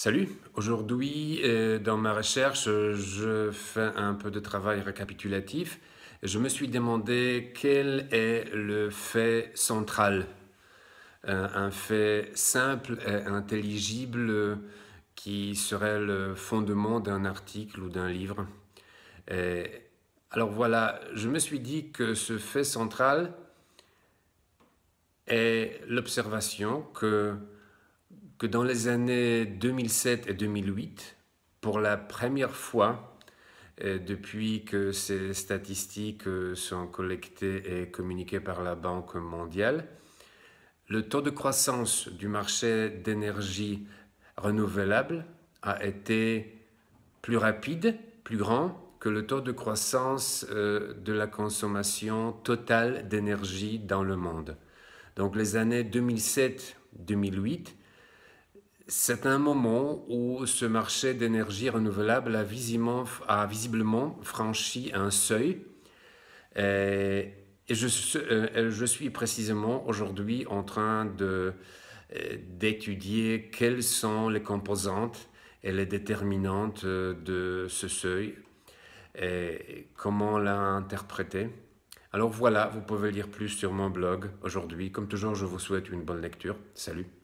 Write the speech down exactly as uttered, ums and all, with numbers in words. Salut, aujourd'hui euh, dans ma recherche euh, je fais un peu de travail récapitulatif. Je me suis demandé quel est le fait central, euh, un fait simple et intelligible euh, qui serait le fondement d'un article ou d'un livre. Et, alors voilà, je me suis dit que ce fait central est l'observation que que dans les années deux mille sept et deux mille huit, pour la première fois depuis que ces statistiques sont collectées et communiquées par la Banque mondiale, le taux de croissance du marché d'énergie renouvelable a été plus rapide, plus grand que le taux de croissance de la consommation totale d'énergie dans le monde. Donc les années deux mille sept deux mille huit, c'est un moment où ce marché d'énergie renouvelable a visiblement, a visiblement franchi un seuil. Et je, je suis précisément aujourd'hui en train de, d'étudier quelles sont les composantes et les déterminantes de ce seuil et comment l'interpréter. Alors voilà, vous pouvez lire plus sur mon blog aujourd'hui. Comme toujours, je vous souhaite une bonne lecture. Salut!